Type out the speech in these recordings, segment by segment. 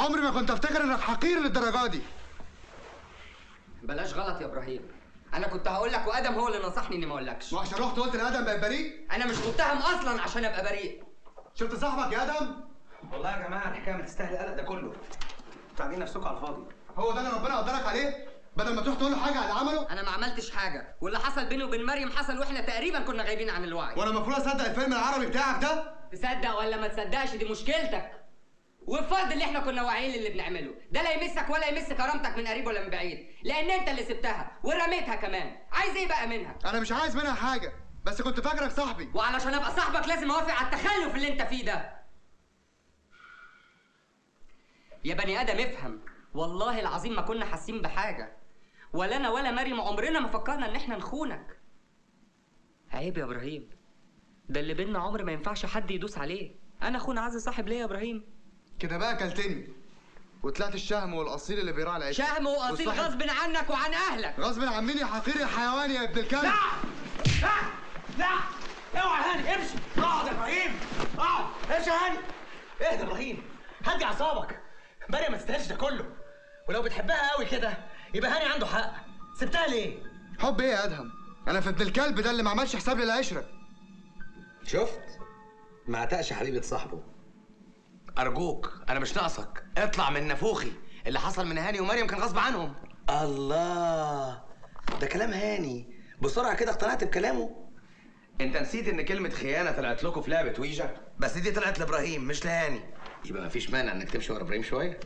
عمري ما كنت افتكر انك حقير للدرجه دي. بلاش غلط يا ابراهيم، انا كنت هقول لك وادم هو اللي نصحني اني ما اقولكش. وعشان رحت قلت لادم بقى بريء؟ انا مش متهم اصلا عشان ابقى بريء. شفت صاحبك يا ادم؟ والله يا جماعه الحكايه ما تستاهل القلق ده كله، انتوا عاملين نفسكم على الفاضي. هو ده اللي ربنا قدرك عليه؟ بدل ما تروح تقول له حاجه على عمله. انا ما عملتش حاجه، واللي حصل بيني وبين مريم حصل واحنا تقريبا كنا غايبين عن الوعي. وانا المفروض اصدق الفيلم العربي بتاعك ده؟ تصدق ولا ما تصدقش دي مشكلتك، وبفضل اللي احنا كنا واعيين للي بنعمله ده، لا يمسك ولا يمس كرامتك من قريب ولا من بعيد، لان انت اللي سبتها ورميتها كمان. عايز ايه بقى منها؟ انا مش عايز منها حاجه، بس كنت فاكرك صاحبي، وعلشان ابقى صاحبك لازم اوافق على التخلف اللي انت فيه ده. يا بني ادم افهم، والله العظيم ما كنا حاسين بحاجه، ولا انا ولا مريم عمرنا ما فكرنا ان احنا نخونك. عيب يا ابراهيم، ده اللي بينا عمر ما ينفعش حد يدوس عليه. انا اخون عزيز صاحب ليا يا ابراهيم. كده بقى كلتني وطلعت الشهم والاصيل اللي بيراعي العيش. شهم واصيل غصب عنك وعن اهلك. غصب عن مين يا حقير يا حيوان يا ابن الكلب؟ لا لا لا، اوعى يا هاني، امشي. اقعد يا ابراهيم، اقعد. امشي يا هاني، اهدى يا ابراهيم، هدي اعصابك. مريم ما تستاهلش ده كله، ولو بتحبها قوي كده يبقى هاني عنده حق. سبتها ليه؟ حب ايه يا ادهم؟ انا في ابن الكلب ده اللي ما عملش حساب للعشره. شفت؟ ما عتقش حبيبه صاحبه. ارجوك انا مش ناقصك، اطلع من نافوخي. اللي حصل من هاني ومريم كان غصب عنهم. الله، ده كلام هاني. بسرعه كده اقتنعت بكلامه. انت نسيت ان كلمه خيانه طلعت لكم في لعبه ويجا، بس دي طلعت لابراهيم مش لهاني. يبقى مفيش مانع انك تمشي ورا ابراهيم شويه.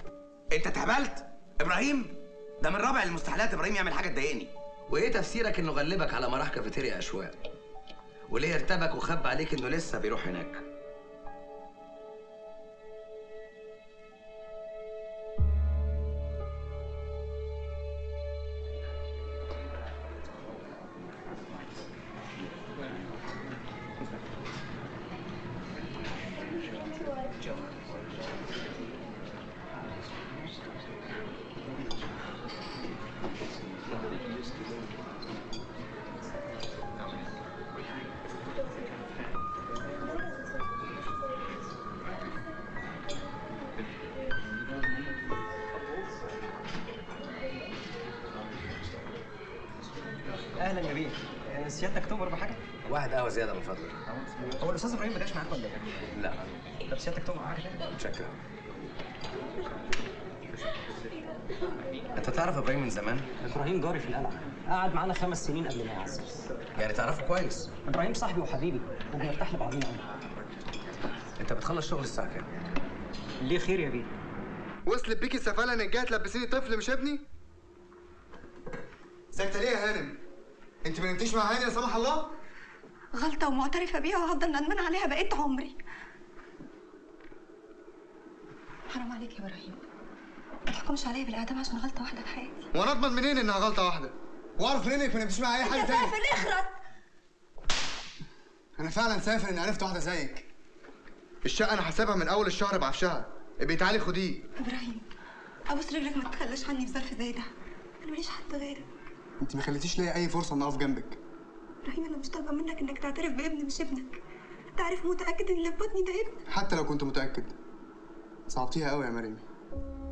انت اتهبلت ابراهيم، ده من رابع المستحيلات ابراهيم يعمل حاجه تضايقني. وايه تفسيرك انه غلبك على مراح كافيتيريا اشواق؟ وليه ارتبك وخب عليك انه لسه بيروح هناك؟ قعد معانا 5 سنين قبل ما يعزز. يعني تعرفه كويس؟ ابراهيم صاحبي وحبيبي وبنرتاح لبعضينا قوي. انت بتخلص شغل الساعه كام؟ ليه خير يا بيه؟ وصلت بيكي السفاله انك جايه تلبسيني طفل مش ابني؟ ساكته ليه يا هانم؟ انت ما نمتيش مع هاني لا سمح الله؟ غلطه ومعترفه بيها وهفضل ندمان عليها بقيت عمري. حرام عليك يا ابراهيم، ما تحكمش عليا بالاعدام عشان غلطه واحده في حياتي. وانا اضمن منين انها غلطه واحده؟ واعرف منك ما نمشيش مع اي حد تاني. انت سافر اخرس. انا فعلا سافر اني عرفت واحده زيك. الشقه انا حاسبها من اول الشهر بعفشها. ابقي تعالي خديه. ابراهيم ابوس رجلك ما تتخلاش عني في ظرف زي ده، انا ماليش حد غيرك. انت ما خليتيش ليا اي فرصه اني اقف جنبك. ابراهيم انا مش طالبه منك انك تعترف بابن مش ابنك، انت عارف متاكد ان اللي في بطني ده ابنك. حتى لو كنت متاكد صعبتيها قوي يا مريم.